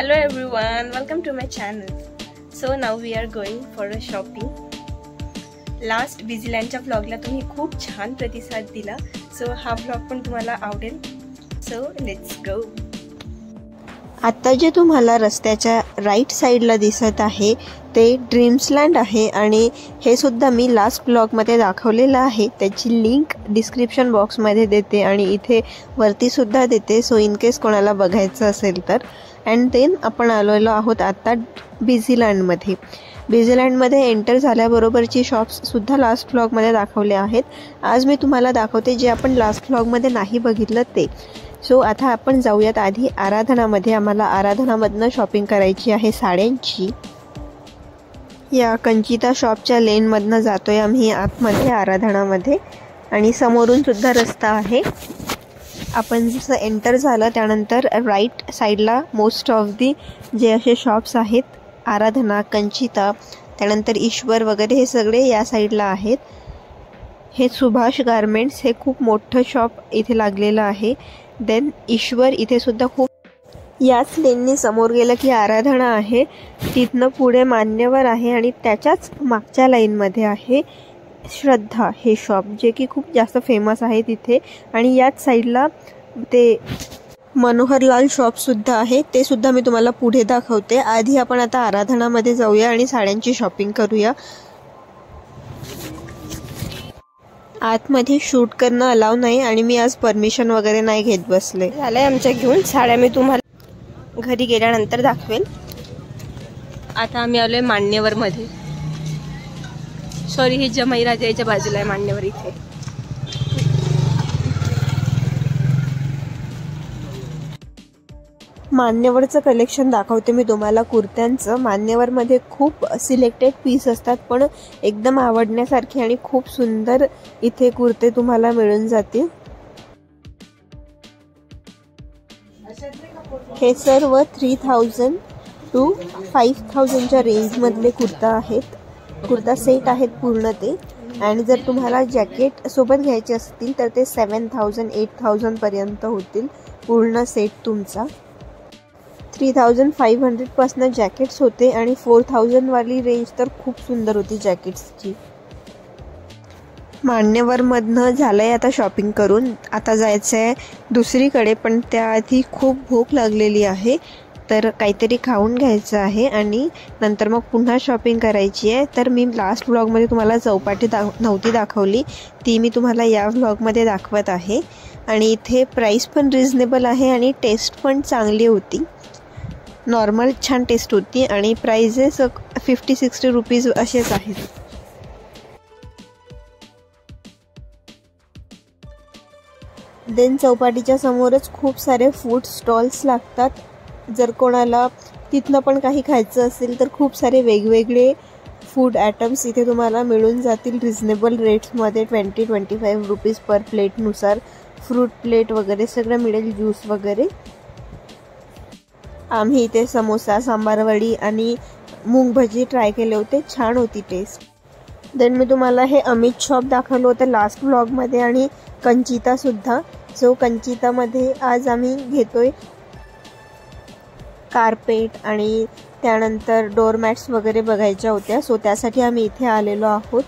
Hello everyone, welcome to my channel. So now we are going for a shopping. Last busyland च्या vlog ला तुम्ही खूप छान प्रतिसाद दिला. So हा vlog पण तुम्हाला आवडेल. So let's go. आता जे तुम्हाला रस्त्याच्या राइट साइडला दिसत आहे ते ड्रीम्सलँड आहे आणि हे सुद्धा मी लास्ट ब्लॉग मध्ये दाखवलेलं आहे. त्याची लिंक डिस्क्रिप्शन बॉक्स मध्ये देते आणि इथे वरती सुद्धा देते. सो इन केस कोणाला बघायचं असेल तर. अँड देन आपण आलेलो आहोत आता बिझीलँड मध्ये. बिझीलँड मध्ये एंटर झाल्याबरोबरची शॉप्स सुद्धा लास्ट ब्लॉग मध्ये दाखवले आहेत. आज मी तुम्हाला दाखवते जे आपण लास्ट ब्लॉग मध्ये नाही बघितलं ते. सो आता आपण जाऊयात आधी आराधनामध्ये. आम्हाला आराधनामधनं शॉपिंग करायची आहे साड्यांची. या कंचिता शॉपच्या लेनमधनं जातोय आम्ही आतमध्ये आराधनामध्ये आणि समोरून सुद्धा रस्ता आहे. आपण जसं एंटर झालं त्यानंतर राईट साईडला मोस्ट ऑफ दी जे असे शॉप्स आहेत आराधना कंचिता त्यानंतर ईश्वर वगैरे हे सगळे या साईडला आहेत. हे सुभाष गारमेंट्स हे खूप मोठं शॉप इथे लागलेलं आहे. देन ईश्वर इथे सुद्धा खूप. याच लेननी समोर गेलं की आराधना आहे, तिथनं पुढे मान्यवर आहे आणि त्याच्याच मागच्या लाईनमध्ये आहे श्रद्धा हे शॉप जे की खूप जास्त फेमस आहे तिथे. आणि याच साईडला ते मनोहरलाल शॉपसुद्धा आहे, ते सुद्धा मी तुम्हाला पुढे दाखवते. आधी आपण आता आराधनामध्ये जाऊया आणि साड्यांची शॉपिंग करूया. आतमध्ये शूट करणं अलाव नाही आणि मी आज परमिशन वगैरे नाही घेत बसले. झालंय आमच्या घेऊन साड्या, मी तुम्हाला घरी गेल्यानंतर दाखवेल. आता आम्ही आलो आहे मान्यवरमध्ये. सॉरी, हे जमाई राजा याच्या बाजूला आहे मान्यवर इथे. मान्यवरचं कलेक्शन दाखवते मी तुम्हाला कुर्त्यांचं. मान्यवरमध्ये खूप सिलेक्टेड पीस असतात पण एकदम आवडण्यासारखे आणि खूप सुंदर इथे कुर्ते तुम्हाला मिळून जातील. हे सर्व 3000 to 5000च्या रेंजमधले कुर्ता आहेत, कुर्ता सेट आहेत पूर्ण ते. आणि जर तुम्हाला जॅकेट सोबत घ्यायचे असतील तर ते 7000 to 8000 पर्यंत होतील पूर्ण सेट तुमचा. 3500 पासून जॅकेट्स होते आणि 4000वाली रेंज तर खूप सुंदर होती जॅकेट्सची. मान्यवरमधनं झालं आहे आता शॉपिंग करून. आता जायचं आहे दुसरीकडे पण त्याआधी खूप भूक लागलेली आहे तर काहीतरी खाऊन घ्यायचं आहे आणि नंतर मग पुन्हा शॉपिंग करायची आहे. तर मी लास्ट व्लॉगमध्ये तुम्हाला चौपाटी नव्हती दाखवली, ती मी तुम्हाला या व्लॉगमध्ये दाखवत आहे. आणि इथे प्राईस पण रिजनेबल आहे आणि टेस्ट पण चांगली होती, नॉर्मल छान टेस्ट होती आणि प्राइजेस 50-60 रुपीज असेच आहेत. देन चौपाटीच्या समोरच खूप सारे फूड स्टॉल्स लागतात. जर कोणाला तिथनं पण काही खायचं असेल तर खूप सारे वेगवेगळे फूड आयटम्स इथे तुम्हाला मिळून जातील रिजनेबल रेट्समध्ये. 20-25 रुपीज पर प्लेटनुसार फ्रूट प्लेट वगैरे सगळं मिळेल, ज्यूस वगैरे. आम्ही इथे समोसा, सांबारवडी आणि मूग भजी ट्राय केले होते, छान होती टेस्ट. देन मी तुम्हाला हे अमित शॉप दाखवलं होतं लास्ट व्लॉगमध्ये आणि कंचितासुद्धा. सो कंचितामध्ये आज आम्ही घेतोय कार्पेट आणि त्यानंतर डोअरमॅट्स वगैरे बघायच्या होत्या. सो त्यासाठी आम्ही इथे आलेलो आहोत.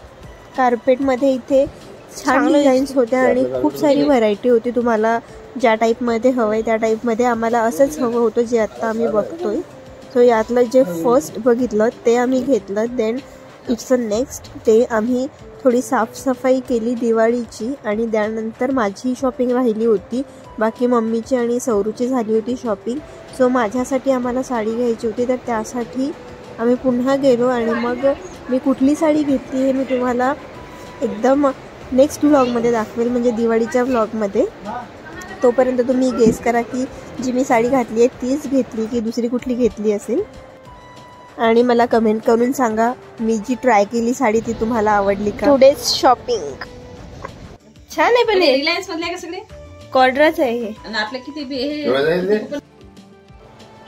कार्पेटमध्ये इथे छान डिझाईन्स होत्या आणि खूप सारी व्हरायटी होती. तुम्हाला ज्या टाईपमध्ये हवं आहे त्या टाईपमध्ये. आम्हाला असंच हवं होतं जे आत्ता आम्ही बघतोय. सो यातलं जे फर्स्ट बघितलं ते आम्ही घेतलं. देन इट्स अ नेक्स्ट ते आम्ही थोडी साफसफाई केली दिवाळीची आणि त्यानंतर माझी शॉपिंग राहिली होती, बाकी मम्मीची आणि सौरूची झाली होती शॉपिंग. सो माझ्यासाठी आम्हाला साडी घ्यायची होती तर त्यासाठी आम्ही पुन्हा गेलो आणि मग मी कुठली साडी घेतली हे मी तुम्हाला एकदम नेक्स्ट व्लॉगमध्ये दाखवेल, म्हणजे दिवाळीच्या व्लॉगमध्ये. तोपर्यंत तुम्ही गेस करा की जी मी साडी घातली आहे तीच घेतली की दुसरी कुठली घेतली असेल आणि मला कमेंट करून सांगा मी जी ट्राय केली साडी ती तुम्हाला आवडली का. टुडेज शॉपिंग छान आहे पण रिलायन्स मधले का सगळे कॉर्ड्राच आहे हे आणि आपलं किती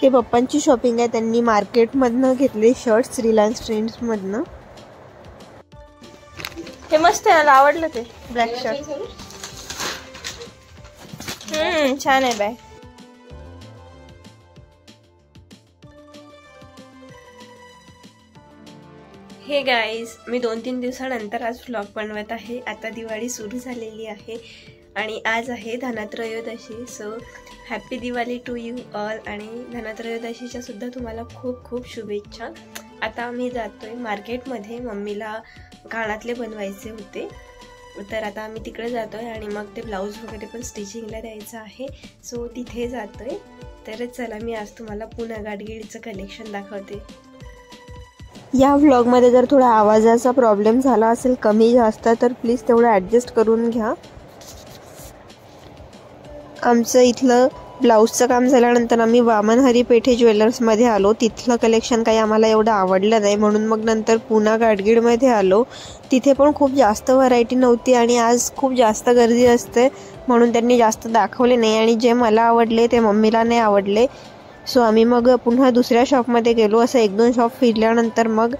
हे पप्पांची शॉपिंग आहे. त्यांनी मार्केटमधनं घेतले शर्ट्स रिलायन्स ट्रेंड्समधनं. हे मस्त आहे, मला आवडलं ते ब्लॅक शर्ट. छान आहे बॅग. हे गाईज, मी 2-3 दिवसानंतर आज व्लॉग बनवत आहे। आता दिवाळी सुरू झालेली आहे आणि आज आहे Dhantrayodashi. So happy Diwali to you all आणि धनत्रयोदशीच्या सुद्धा तुम्हाला खूप खूप शुभेच्छा। आता मी जातोय मार्केटमध्ये, मम्मीला कानातले बनवायचे होते तर आता आम्ही तिकडे जातोय आणि मग ते ब्लाउज वगैरे पण स्टिचिंगला द्यायचं आहे। सो तिथे जातोय। तर चला मी आज तुम्हाला पुन्हा गाडगीळचं कलेक्शन दाखवते। या व्लॉगमध्ये जर थोड़ा आवाजाचा प्रॉब्लेम झाला असेल कमी जास्त तर प्लीज तेवढं ॲडजस्ट करून घ्या। आमचं इथलं ब्लाउजचं काम झाल्यानंतर आम्ही वामनहरी पेठे ज्वेलर्समध्ये आलो। तिथलं कलेक्शन काही आम्हाला एवढं आवडलं नाही म्हणून मग नंतर पुन्हा गाडगीळमध्ये आलो। तिथे पण खूप जास्त व्हरायटी नव्हती आणि आज खूप जास्त गर्दी असते म्हणून त्यांनी जास्त दाखवले नाही आणि जे मला आवडले ते मम्मीला नाही आवडले। सो आम्ही मग पुन्हा दुसऱ्या शॉपमध्ये गेलो। असं 1-2 शॉप फिरल्यानंतर मग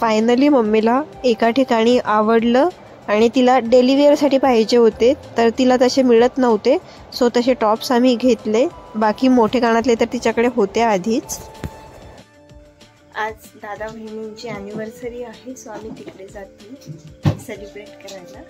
फायनली मम्मीला एका ठिकाणी आवडलं आणि तिला डेली वेअरसाठी पाहिजे होते तर तिला तसे मिळत नव्हते। सो तसे टॉप्स आम्ही घेतले, बाकी मोठे कानातले तर तिच्याकडे होते आधीच। आज दादा बहिणींची ॲनिव्हर्सरी आहे सो आम्ही तिकडे जातो सेलिब्रेट करायला।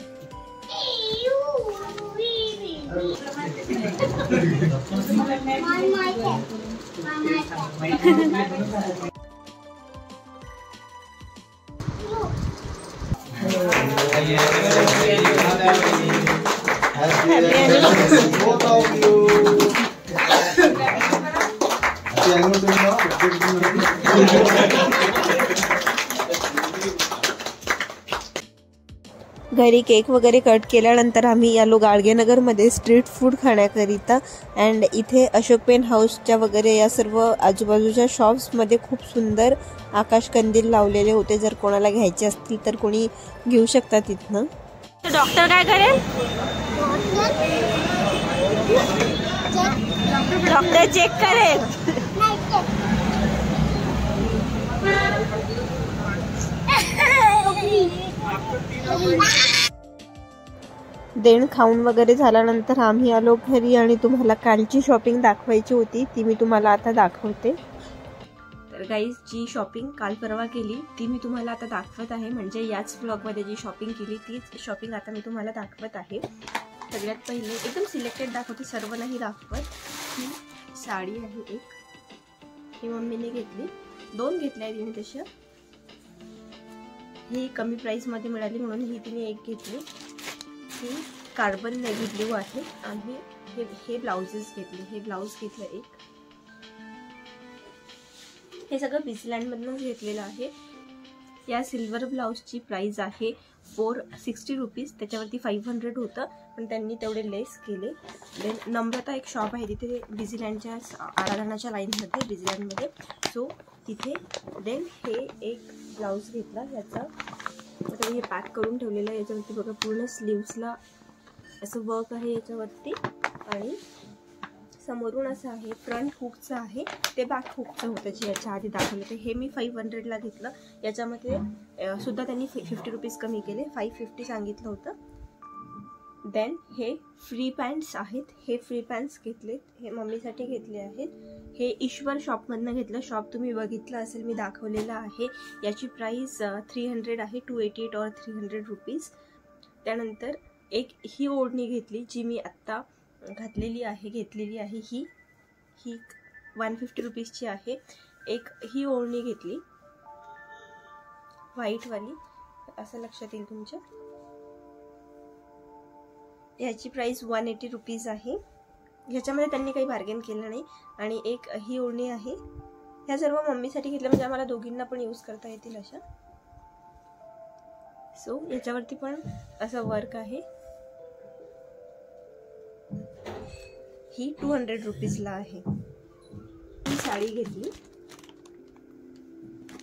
घरी केक वगैरे कट केल्यानंतर आम्ही आलो गाडगेनगरमध्ये स्ट्रीट फूड खाण्याकरिता। अँड इथे अशोक पेन हाऊसच्या वगैरे या सर्व आजूबाजूच्या शॉप्समध्ये खूप सुंदर आकाशकंदील लावलेले होते। जर कोणाला घ्यायचे असतील तर कोणी घेऊ शकता तिथनं। डॉक्टर काय करेल? डॉक्टर चेक करेल। देण खाऊन वगैरे झाल्यानंतर आम्ही आलो घरी आणि तुम्हाला कालची शॉपिंग दाखवायची होती ती मी तुम्हाला आता दाखवते। तर गाईज, जी शॉपिंग काल परवा केली ती मी तुम्हाला आता दाखवत आहे, म्हणजे याच ब्लॉगमध्ये जी शॉपिंग केली तीच शॉपिंग आता मी तुम्हाला दाखवत आहे। सगळ्यात पहिले एकदम सिलेक्टेड दाखवते, सर्व नाही दाखवत। ही साडी आहे एक, ही मम्मीने घेतली, 2 घेतल्या तिने तशा। ही कमी प्राइस मध्ये मिळाली म्हणून ही तिने एक घेतली। ही कार्बन नेव्ही ब्लू आहे आणि हे ब्लाउजेस घेतले, हे ब्लाउज घेतलं एक। हे सगळं बिसलँड मधून घेतलेलं आहे। या सिल्वर ब्लाउजची प्राइस आहे 460 रुपीज, त्याच्यावरती 500 होतं पण त्यांनी तेवढे लेस केले। देन नम्रता एक शॉप आहे तिथे बिझीलँडच्या आराधनाच्या लाईनमध्ये बिझीलँडमध्ये, सो तिथे। देन हे एक ब्लाउज घेतला, याचा हे पॅक करून ठेवलेलं आहे। याच्यावरती बघा पूर्ण स्लीव्सला असं वर्क आहे याच्यावरती आणि समोरून असं आहे फ्रंट हुकचं आहे, ते बॅक हुकचं होतं जे याच्या आधी दाखवलं होतं। हे मी 500ला घेतलं, याच्यामध्ये सुद्धा त्यांनी 50 रुपीज कमी केले, 550 सांगितलं होतं। देन हे फ्री पॅन्ट्स आहेत, हे फ्री पॅन्ट्स घेतलेत, हे मम्मीसाठी घेतले आहेत। हे ईश्वर शॉपमधनं घेतलं, शॉप तुम्ही बघितलं असेल मी दाखवलेलं आहे। याची प्राईस 300 आहे, 288 और 300 रुपीज। त्यानंतर एक ही ओढणी घेतली जी मी आत्ता घेतलेली आहे ही 150 रुपीजची आहे। एक ही ओढणी घेतली व्हाईटवाली, असं लक्षात येईल तुमच्या। याची प्राइस 180 रुपीज आहे, ह्याच्यामध्ये त्यांनी काही बार्गेन केलं नाही। आणि एक ही ओढणी आहे, ह्या सर्व मम्मीसाठी घेतल्या म्हणजे आम्हाला दोघींना पण यूज करता येतील अशा। सो याच्यावरती पण असं वर्क आहे, ही 200 रुपीजला आहे। ही साडी घेतली,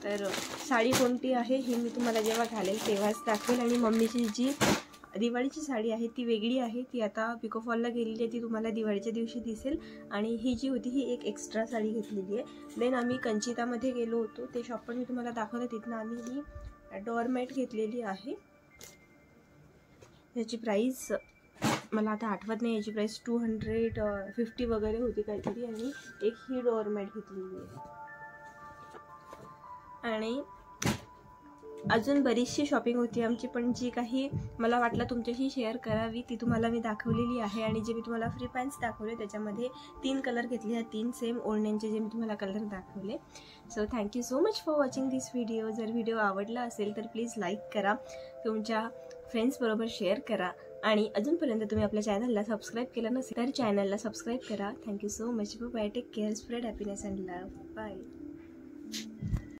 तर साडी कोणती आहे हे मी तुम्हाला जेव्हा घालेल तेव्हाच दाखवेल। आणि मम्मीची जी दिवाळीची साडी आहे ती वेगळी आहे, ती आता पिकोफॉलला गेलेली आहे, ती तुम्हाला दिवाळीच्या दिवशी दिसेल। आणि ही जी होती ही एक एक्स्ट्रा साडी घेतलेली आहे। देन आम्ही कंचितामध्ये गेलो होतो, ते शॉप पण मी तुम्हाला दाखवलं, तिथनं आम्ही ही डोअरमॅट घेतलेली आहे। याची प्राईस मला आता आठवत नाही, याची प्राइस 250 वगैरे होती काहीतरी। आणि एक ही डोअरमॅट घेतलेली आहे आणि अजून बरीचशी शॉपिंग होती आमची, पण जी काही मला वाटलं तुमच्याशी शेअर करावी ती तुम्हाला मी दाखवलेली आहे. आणि जे मी तुम्हाला फ्री पॅन्ट्स दाखवले त्याच्यामध्ये 3 कलर घेतले आहेत, 3 सेम ओल्डनचे जे मी तुम्हाला कलर दाखवले. So thank you so much for watching this video. जर व्हिडिओ आवडला असेल तर प्लीज लाईक करा, तुमच्या फ्रेंड्सबरोबर शेअर करा आणि अजूनपर्यंत तुम्ही आपल्या चॅनलला सबस्क्राईब केलं नसेल तर चॅनलला सबस्क्राईब करा. Thank you so much. Bye. Take care. Spread happiness and love. Bye.